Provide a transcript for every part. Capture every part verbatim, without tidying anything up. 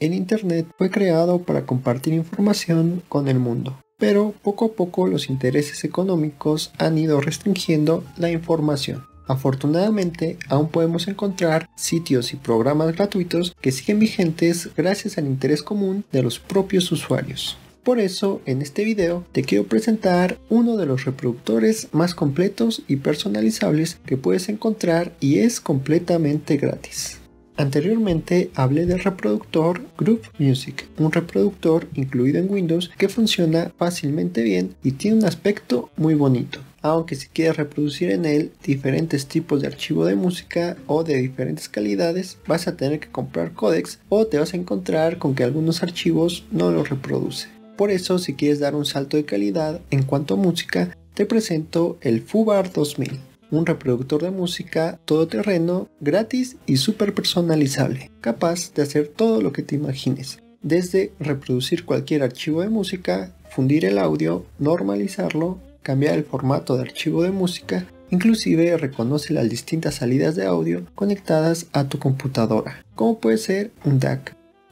en Internet fue creado para compartir información con el mundo, pero poco a poco los intereses económicos han ido restringiendo la información. Afortunadamente, aún podemos encontrar sitios y programas gratuitos que siguen vigentes gracias al interés común de los propios usuarios. Por eso, en este video te quiero presentar uno de los reproductores más completos y personalizables que puedes encontrar y es completamente gratis. Anteriormente hablé del reproductor Groove Music, un reproductor incluido en Windows que funciona fácilmente bien y tiene un aspecto muy bonito. Aunque si quieres reproducir en él diferentes tipos de archivo de música o de diferentes calidades, vas a tener que comprar códecs o te vas a encontrar con que algunos archivos no los reproduce. Por eso, si quieres dar un salto de calidad en cuanto a música, te presento el Foobar dos mil. Un reproductor de música todoterreno, gratis y súper personalizable, capaz de hacer todo lo que te imagines, desde reproducir cualquier archivo de música, fundir el audio, normalizarlo, cambiar el formato de archivo de música, inclusive reconoce las distintas salidas de audio conectadas a tu computadora, como puede ser un D A C,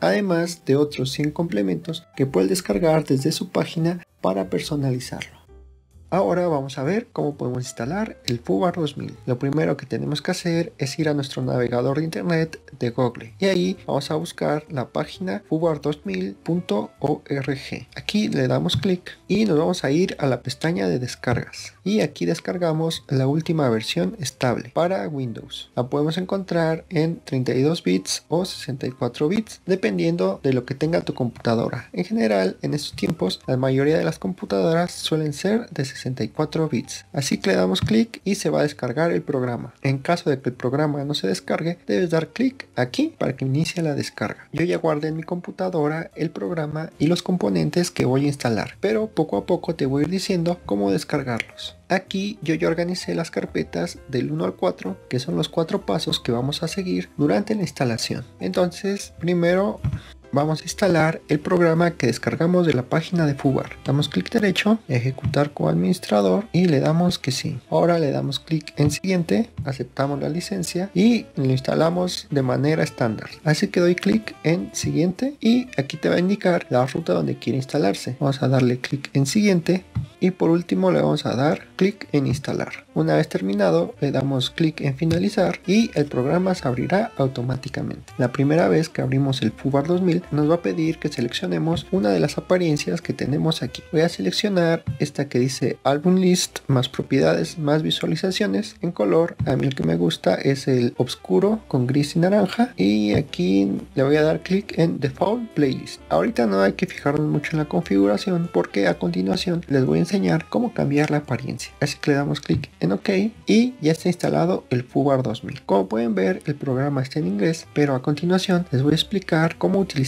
además de otros cien complementos que puedes descargar desde su página para personalizarlo. Ahora vamos a ver cómo podemos instalar el Foobar dos mil. Lo primero que tenemos que hacer es ir a nuestro navegador de internet de Google y ahí vamos a buscar la página foobar dos mil punto org. Aquí le damos clic y nos vamos a ir a la pestaña de descargas y aquí descargamos la última versión estable para Windows. La podemos encontrar en treinta y dos bits o sesenta y cuatro bits dependiendo de lo que tenga tu computadora. En general, en estos tiempos la mayoría de las computadoras suelen ser de sesenta y cuatro bits, así que le damos clic y se va a descargar el programa. En caso de que el programa no se descargue, debes dar clic aquí para que inicie la descarga. Yo ya guardé en mi computadora el programa y los componentes que voy a instalar, pero poco a poco te voy a ir diciendo cómo descargarlos. Aquí yo ya organicé las carpetas del uno al cuatro, que son los cuatro pasos que vamos a seguir durante la instalación. Entonces, primero vamos a instalar el programa que descargamos de la página de Foobar. Damos clic derecho, ejecutar como administrador y le damos que sí. Ahora le damos clic en siguiente, aceptamos la licencia y lo instalamos de manera estándar. Así que doy clic en siguiente y aquí te va a indicar la ruta donde quiere instalarse. Vamos a darle clic en siguiente y por último le vamos a dar clic en instalar. Una vez terminado le damos clic en finalizar y el programa se abrirá automáticamente. La primera vez que abrimos el Foobar dos mil nos va a pedir que seleccionemos una de las apariencias que tenemos aquí. Voy a seleccionar esta que dice Album List, más propiedades, más visualizaciones en color. A mí el que me gusta es el oscuro con gris y naranja y aquí le voy a dar clic en Default Playlist. Ahorita no hay que fijarnos mucho en la configuración porque a continuación les voy a enseñar cómo cambiar la apariencia, así que le damos clic en OK y ya está instalado el Foobar dos mil. Como pueden ver, el programa está en inglés, pero a continuación les voy a explicar cómo utilizarlo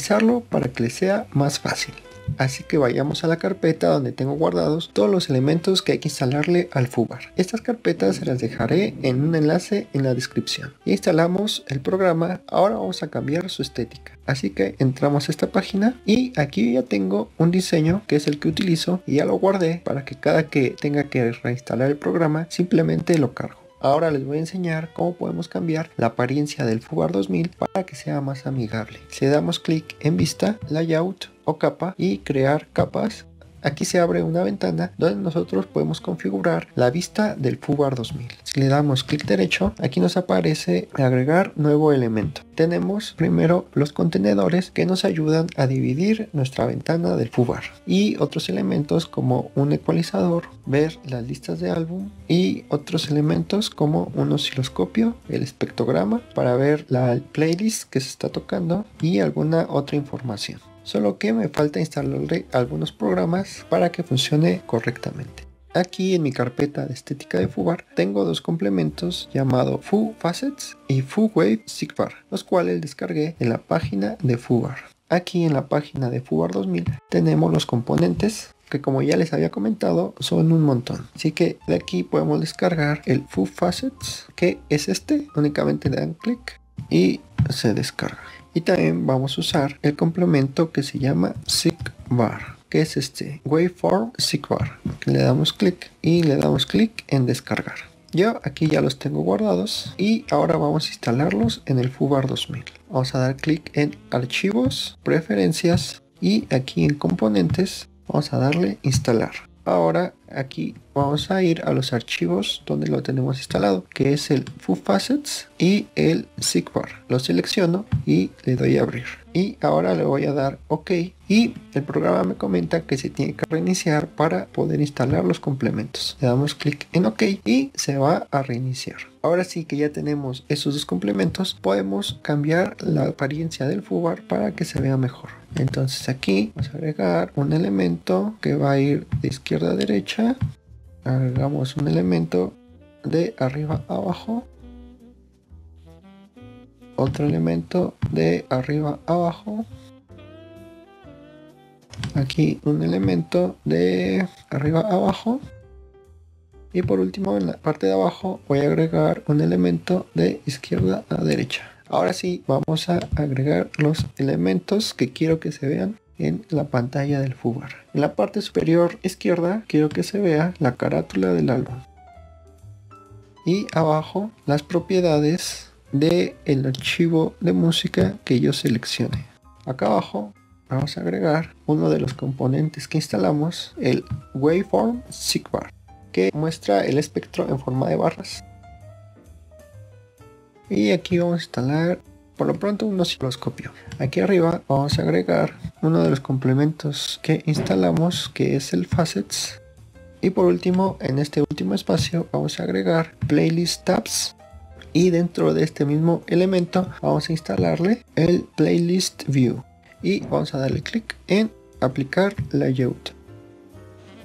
para que les sea más fácil. Así que vayamos a la carpeta donde tengo guardados todos los elementos que hay que instalarle al Foobar. Estas carpetas se las dejaré en un enlace en la descripción. Instalamos el programa, ahora vamos a cambiar su estética. Así que entramos a esta página y aquí ya tengo un diseño que es el que utilizo y ya lo guardé para que cada que tenga que reinstalar el programa simplemente lo cargo. Ahora les voy a enseñar cómo podemos cambiar la apariencia del Foobar dos mil para que sea más amigable. Si damos clic en vista, layout o capa y crear capas, aquí se abre una ventana donde nosotros podemos configurar la vista del Foobar dos mil. Si le damos clic derecho, aquí nos aparece agregar nuevo elemento. Tenemos primero los contenedores que nos ayudan a dividir nuestra ventana del Foobar y otros elementos como un ecualizador, ver las listas de álbum y otros elementos como un osciloscopio, el espectrograma para ver la playlist que se está tocando y alguna otra información. Solo que me falta instalarle algunos programas para que funcione correctamente. Aquí en mi carpeta de estética de Foobar tengo dos complementos llamado foo_facets y FooWaveSigfar, los cuales descargué en la página de Foobar. Aquí en la página de Foobar dos mil tenemos los componentes que, como ya les había comentado, son un montón. Así que de aquí podemos descargar el foo_facets, que es este, únicamente le dan clic y se descarga. Y también vamos a usar el complemento que se llama SigBar, que es este, Waveform SigBar. Le damos clic y le damos clic en descargar. Yo aquí ya los tengo guardados y ahora vamos a instalarlos en el Foobar dos mil. Vamos a dar clic en Archivos, Preferencias y aquí en Componentes vamos a darle Instalar. Ahora aquí vamos a ir a los archivos donde lo tenemos instalado, que es el foo_facets y el SigBar. Lo selecciono y le doy a abrir. Y ahora le voy a dar OK. Y el programa me comenta que se tiene que reiniciar para poder instalar los complementos. Le damos clic en OK y se va a reiniciar. Ahora sí que ya tenemos esos dos complementos, podemos cambiar la apariencia del Foobar para que se vea mejor. Entonces aquí vamos a agregar un elemento que va a ir de izquierda a derecha. Agregamos un elemento de arriba a abajo. Otro elemento de arriba a abajo. Aquí un elemento de arriba a abajo. Y por último, en la parte de abajo voy a agregar un elemento de izquierda a derecha. Ahora sí, vamos a agregar los elementos que quiero que se vean en la pantalla del Foobar. En la parte superior izquierda quiero que se vea la carátula del álbum. Y abajo las propiedades del archivo de música que yo seleccione. Acá abajo vamos a agregar uno de los componentes que instalamos, el Waveform SigBar, que muestra el espectro en forma de barras. Y aquí vamos a instalar por lo pronto un osciloscopio. Aquí arriba vamos a agregar uno de los complementos que instalamos, que es el Facets. Y por último, en este último espacio vamos a agregar Playlist Tabs. Y dentro de este mismo elemento vamos a instalarle el Playlist View. Y vamos a darle clic en Aplicar Layout.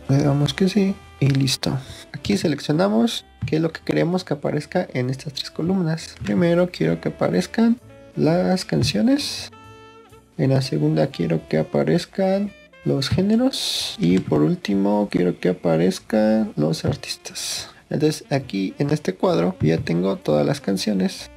Le damos que sí y listo. Aquí seleccionamos qué es lo que queremos que aparezca en estas tres columnas. Primero quiero que aparezcan las canciones. En la segunda quiero que aparezcan los géneros. Y por último quiero que aparezcan los artistas. Entonces aquí en este cuadro ya tengo todas las canciones.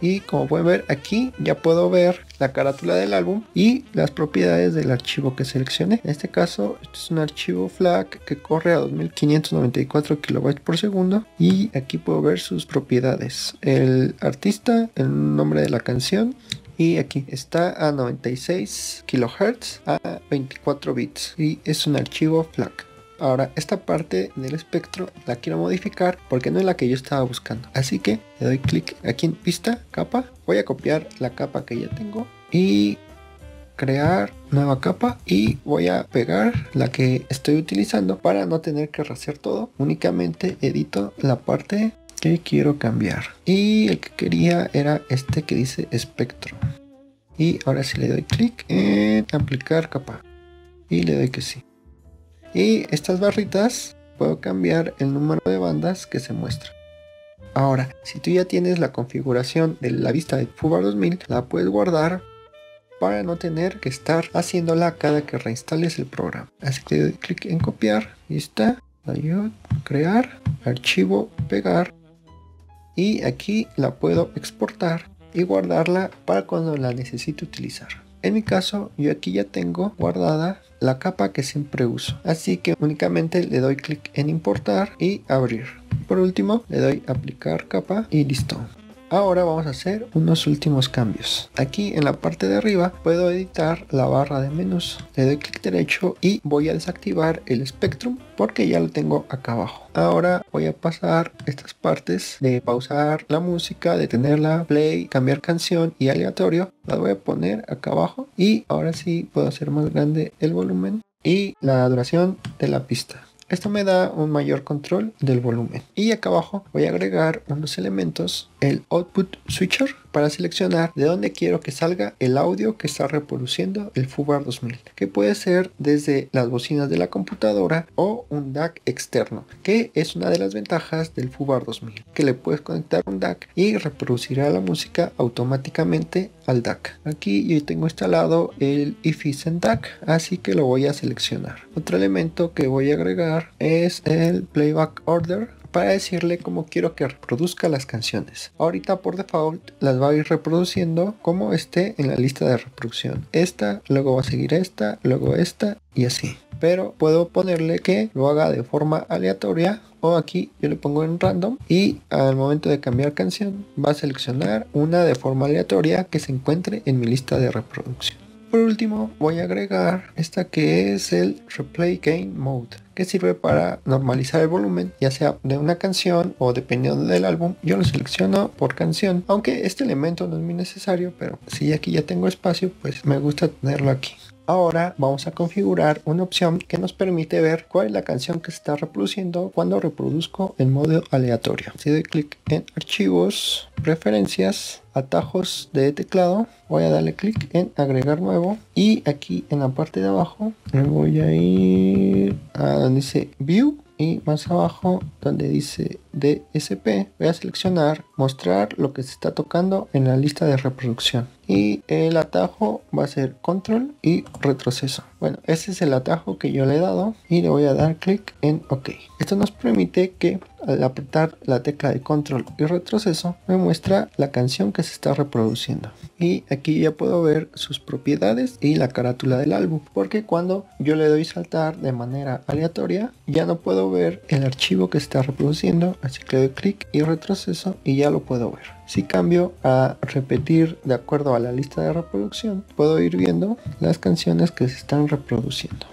Y como pueden ver aquí ya puedo ver la carátula del álbum y las propiedades del archivo que seleccioné. En este caso este es un archivo FLAC que corre a dos mil quinientos noventa y cuatro kilobytes por segundo y aquí puedo ver sus propiedades. El artista, el nombre de la canción y aquí está a noventa y seis kilohertz a veinticuatro bits y es un archivo FLAC. Ahora esta parte del espectro la quiero modificar porque no es la que yo estaba buscando. Así que le doy clic aquí en pista, capa. Voy a copiar la capa que ya tengo y crear nueva capa y voy a pegar la que estoy utilizando para no tener que rehacer todo. Únicamente edito la parte que quiero cambiar. Y el que quería era este que dice espectro. Y ahora sí le doy clic en aplicar capa y le doy que sí. Y estas barritas puedo cambiar el número de bandas que se muestra. Ahora, si tú ya tienes la configuración de la vista de Foobar dos mil, la puedes guardar para no tener que estar haciéndola cada que reinstales el programa. Así que doy clic en copiar, lista, crear, archivo, pegar. Y aquí la puedo exportar y guardarla para cuando la necesite utilizar. En mi caso, yo aquí ya tengo guardada la capa que siempre uso. Así que únicamente le doy clic en importar y abrir. Por último, le doy aplicar capa y listo. Ahora vamos a hacer unos últimos cambios. Aquí en la parte de arriba puedo editar la barra de menús. Le doy clic derecho y voy a desactivar el Spectrum porque ya lo tengo acá abajo. Ahora voy a pasar estas partes de pausar la música, detenerla, play, cambiar canción y aleatorio. Las voy a poner acá abajo y ahora sí puedo hacer más grande el volumen y la duración de la pista. Esto me da un mayor control del volumen. Y acá abajo voy a agregar unos elementos, el Output Switcher, para seleccionar de dónde quiero que salga el audio que está reproduciendo el Foobar dos mil, que puede ser desde las bocinas de la computadora o un D A C externo, que es una de las ventajas del Foobar dos mil, que le puedes conectar un D A C y reproducirá la música automáticamente al D A C. Aquí yo tengo instalado el I F I Zen D A C, así que lo voy a seleccionar. Otro elemento que voy a agregar es el Playback Order para decirle cómo quiero que reproduzca las canciones. Ahorita por default las va a ir reproduciendo como esté en la lista de reproducción. Esta, luego va a seguir esta, luego esta y así. Pero puedo ponerle que lo haga de forma aleatoria, o aquí yo le pongo en random, y al momento de cambiar canción va a seleccionar una de forma aleatoria que se encuentre en mi lista de reproducción. Por último voy a agregar esta que es el Replay Gain Mode, que sirve para normalizar el volumen, ya sea de una canción o dependiendo del álbum. Yo lo selecciono por canción, aunque este elemento no es muy necesario, pero si aquí ya tengo espacio, pues me gusta tenerlo aquí. Ahora vamos a configurar una opción que nos permite ver cuál es la canción que se está reproduciendo cuando reproduzco en modo aleatorio. Si doy clic en archivos, preferencias, atajos de teclado, voy a darle clic en agregar nuevo, y aquí en la parte de abajo me voy a ir a donde dice view, y más abajo donde dice D S P voy a seleccionar mostrar lo que se está tocando en la lista de reproducción, y el atajo va a ser control y retroceso. Bueno, ese es el atajo que yo le he dado, y le voy a dar clic en OK. Esto nos permite que al apretar la tecla de control y retroceso me muestra la canción que se está reproduciendo, y aquí ya puedo ver sus propiedades y la carátula del álbum, porque cuando yo le doy saltar de manera aleatoria ya no puedo ver el archivo que se está reproduciendo, así que le doy clic y retroceso y ya lo puedo ver. Si cambio a repetir de acuerdo a la lista de reproducción, puedo ir viendo las canciones que se están reproduciendo.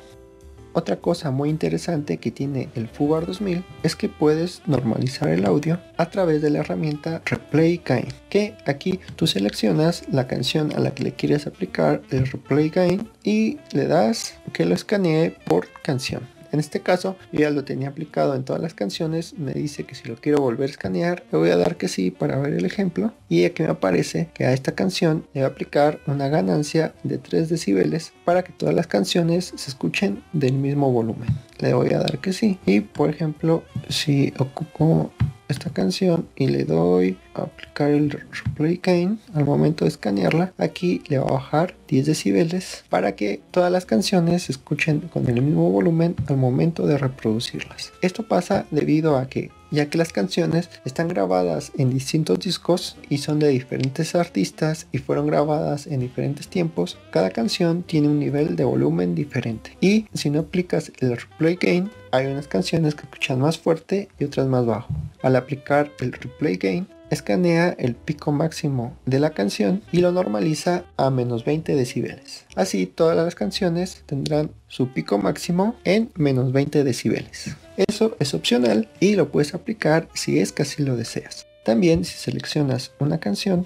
Otra cosa muy interesante que tiene el Foobar dos mil es que puedes normalizar el audio a través de la herramienta Replay Gain, que aquí tú seleccionas la canción a la que le quieres aplicar el Replay Gain y le das que lo escanee por canción. En este caso yo ya lo tenía aplicado en todas las canciones. Me dice que si lo quiero volver a escanear, le voy a dar que sí para ver el ejemplo, y aquí me aparece que a esta canción le voy a aplicar una ganancia de tres decibeles para que todas las canciones se escuchen del mismo volumen. Le voy a dar que sí, y por ejemplo si ocupo esta canción y le doy a aplicar el Replay Gain, al momento de escanearla aquí le va a bajar diez decibeles para que todas las canciones se escuchen con el mismo volumen al momento de reproducirlas. Esto pasa debido a que, ya que las canciones están grabadas en distintos discos y son de diferentes artistas y fueron grabadas en diferentes tiempos, cada canción tiene un nivel de volumen diferente, y si no aplicas el Replay Gain hay unas canciones que escuchan más fuerte y otras más bajo. Al aplicar el Replay Gain, escanea el pico máximo de la canción y lo normaliza a menos veinte decibeles. Así todas las canciones tendrán su pico máximo en menos veinte decibeles. Eso es opcional y lo puedes aplicar si es que así lo deseas. También, si seleccionas una canción,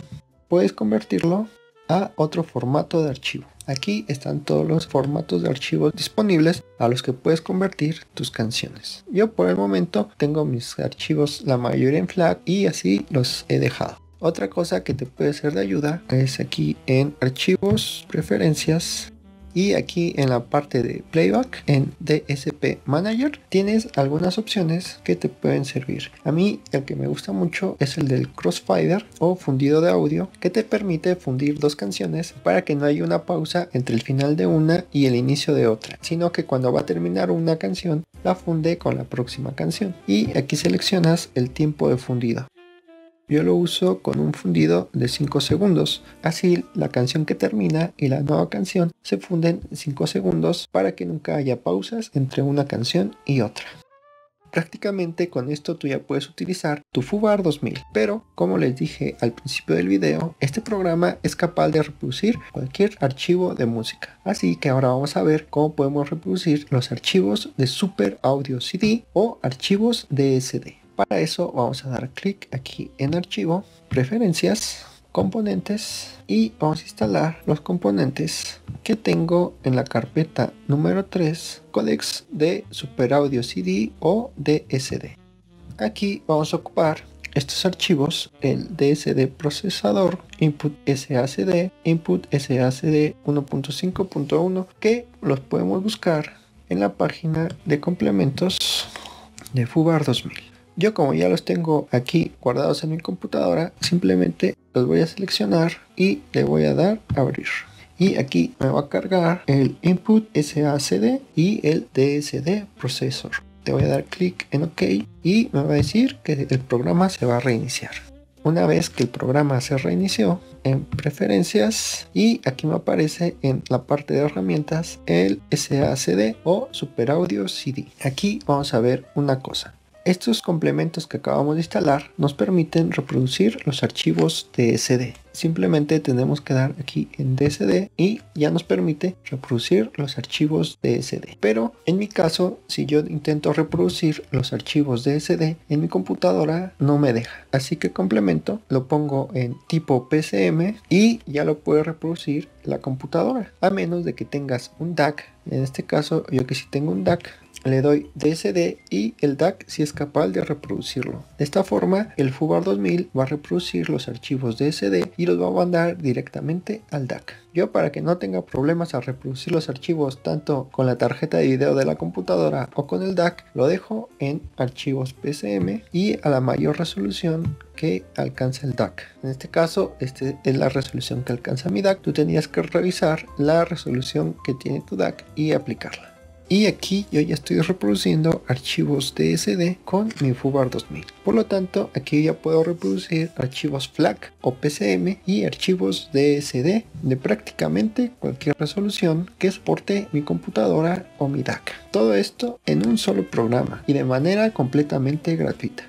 puedes convertirlo a otro formato de archivo. Aquí están todos los formatos de archivos disponibles a los que puedes convertir tus canciones. Yo por el momento tengo mis archivos la mayoría en FLAC y así los he dejado. Otra cosa que te puede ser de ayuda es aquí en archivos, preferencias, y aquí en la parte de playback en D S P Manager tienes algunas opciones que te pueden servir. A mí el que me gusta mucho es el del Crossfader o fundido de audio, que te permite fundir dos canciones para que no haya una pausa entre el final de una y el inicio de otra, sino que cuando va a terminar una canción la funde con la próxima canción, y aquí seleccionas el tiempo de fundido. Yo lo uso con un fundido de cinco segundos, así la canción que termina y la nueva canción se funden en cinco segundos para que nunca haya pausas entre una canción y otra. Prácticamente con esto tú ya puedes utilizar tu Foobar dos mil, pero como les dije al principio del video, este programa es capaz de reproducir cualquier archivo de música. Así que ahora vamos a ver cómo podemos reproducir los archivos de Super Audio C D o archivos D S D. Para eso vamos a dar clic aquí en archivo, preferencias, componentes, y vamos a instalar los componentes que tengo en la carpeta número tres, codecs de Super Audio C D o D S D. Aquí vamos a ocupar estos archivos: el D S D procesador, input S A C D, input S A C D uno punto cinco punto uno, que los podemos buscar en la página de complementos de Foobar dos mil. Yo, como ya los tengo aquí guardados en mi computadora, simplemente los voy a seleccionar y le voy a dar a abrir. Y aquí me va a cargar el input S A C D y el D S D processor. te voy a dar clic en OK y me va a decir que el programa se va a reiniciar. Una vez que el programa se reinició, en preferencias, y aquí me aparece en la parte de herramientas el S A C D o Super Audio C D. Aquí vamos a ver una cosa. Estos complementos que acabamos de instalar nos permiten reproducir los archivos D S D. Simplemente tenemos que dar aquí en D S D y ya nos permite reproducir los archivos D S D. Pero en mi caso, si yo intento reproducir los archivos D S D en mi computadora, no me deja. Así que complemento, lo pongo en tipo P C M y ya lo puede reproducir la computadora. A menos de que tengas un D A C. En este caso, yo que sí tengo un D A C, le doy D S D y el D A C si es capaz de reproducirlo. De esta forma, el Foobar dos mil va a reproducir los archivos D S D y los va a mandar directamente al D A C. Yo, para que no tenga problemas al reproducir los archivos tanto con la tarjeta de video de la computadora o con el D A C, lo dejo en archivos P C M y a la mayor resolución que alcanza el D A C. En este caso, esta es la resolución que alcanza mi D A C. Tú tenías que revisar la resolución que tiene tu D A C y aplicarla. Y aquí yo ya estoy reproduciendo archivos D S D con mi Foobar dos mil. Por lo tanto, aquí ya puedo reproducir archivos FLAC o P C M y archivos D S D de prácticamente cualquier resolución que soporte mi computadora o mi D A C. Todo esto en un solo programa y de manera completamente gratuita.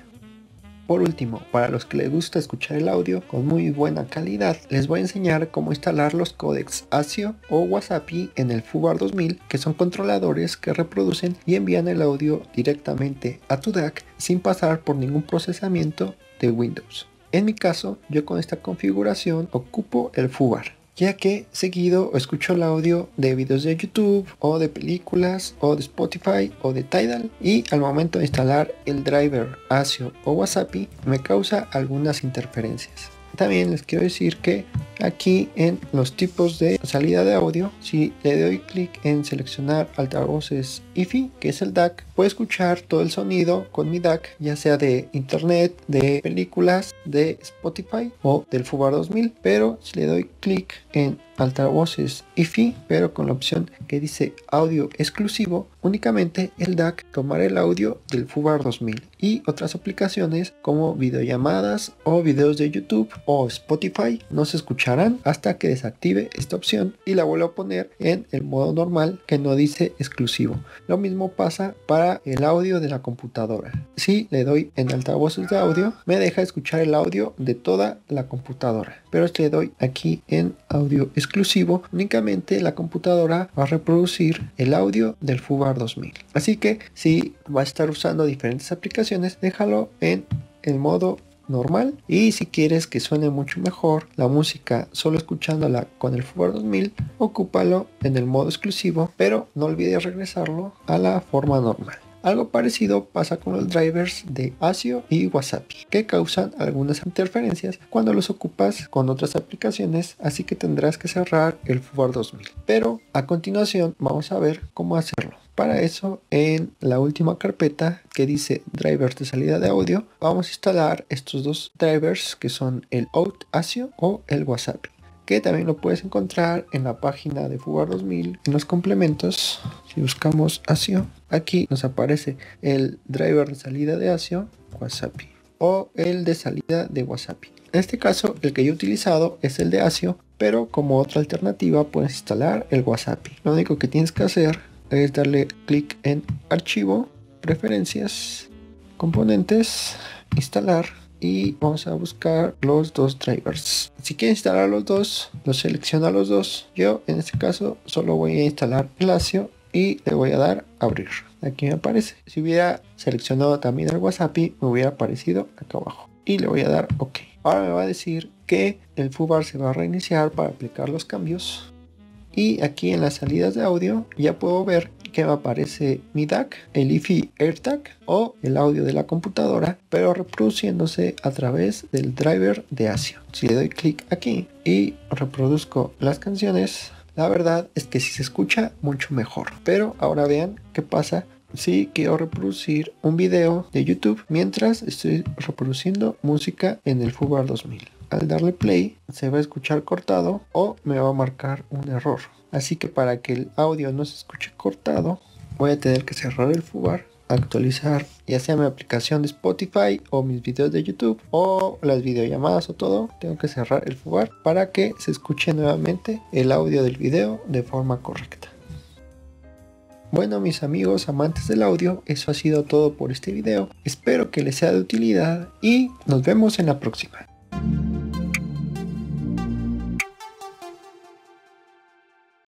Por último, para los que les gusta escuchar el audio con muy buena calidad, les voy a enseñar cómo instalar los códecs ASIO o WASAPI en el Foobar dos mil, que son controladores que reproducen y envían el audio directamente a tu D A C sin pasar por ningún procesamiento de Windows. En mi caso, yo con esta configuración ocupo el Foobar, ya que seguido escucho el audio de videos de YouTube o de películas o de Spotify o de Tidal, y al momento de instalar el driver ASIO o WASAPI me causa algunas interferencias. También les quiero decir que aquí en los tipos de salida de audio, si le doy clic en seleccionar altavoces I F I, que es el D A C, puedo escuchar todo el sonido con mi D A C, ya sea de internet, de películas, de Spotify o del Foobar dos mil. Pero si le doy clic en altavoces I F I, pero con la opción que dice audio exclusivo, únicamente el D A C tomará el audio del Foobar dos mil y otras aplicaciones como videollamadas o videos de YouTube o Spotify no se escucharán hasta que desactive esta opción y la vuelvo a poner en el modo normal que no dice exclusivo. Lo mismo pasa para el audio de la computadora. Si le doy en altavoces de audio, me deja escuchar el audio de toda la computadora, pero si le doy aquí en audio exclusivo exclusivo, únicamente la computadora va a reproducir el audio del Foobar dos mil. Así que si va a estar usando diferentes aplicaciones, déjalo en el modo normal, y si quieres que suene mucho mejor la música solo escuchándola con el Foobar dos mil, ocúpalo en el modo exclusivo, pero no olvides regresarlo a la forma normal. Algo parecido pasa con los drivers de ASIO y WASAPI, que causan algunas interferencias cuando los ocupas con otras aplicaciones, así que tendrás que cerrar el Foobar dos mil. Pero a continuación vamos a ver cómo hacerlo. Para eso, en la última carpeta que dice drivers de salida de audio, vamos a instalar estos dos drivers, que son el Out ASIO o el WASAPI, que también lo puedes encontrar en la página de Foobar dos mil en los complementos. Si buscamos ASIO, aquí nos aparece el driver de salida de ASIO WASAPI o el de salida de WASAPI. En este caso, el que yo he utilizado es el de ASIO, pero como otra alternativa puedes instalar el WASAPI. Lo único que tienes que hacer es darle clic en archivo, preferencias, componentes, instalar, y vamos a buscar los dos drivers. Si quieres instalar los dos, los selecciona los dos. Yo en este caso solo voy a instalar el ASIO y le voy a dar abrir. Aquí me aparece. Si hubiera seleccionado también el WASAPI, me hubiera aparecido acá abajo, y le voy a dar OK. Ahora me va a decir que el Foobar se va a reiniciar para aplicar los cambios, y aquí en las salidas de audio ya puedo ver que me aparece mi D A C, el I F I AirTag o el audio de la computadora, pero reproduciéndose a través del driver de ASIO. Si le doy clic aquí y reproduzco las canciones, la verdad es que sí se escucha mucho mejor. Pero ahora vean qué pasa si quiero reproducir un video de YouTube mientras estoy reproduciendo música en el Foobar dos mil. Al darle play, se va a escuchar cortado o me va a marcar un error. Así que para que el audio no se escuche cortado, voy a tener que cerrar el Foobar actualizar ya sea mi aplicación de Spotify o mis videos de YouTube o las videollamadas o todo, tengo que cerrar el Foobar para que se escuche nuevamente el audio del video de forma correcta. Bueno, mis amigos amantes del audio, eso ha sido todo por este video. Espero que les sea de utilidad y nos vemos en la próxima.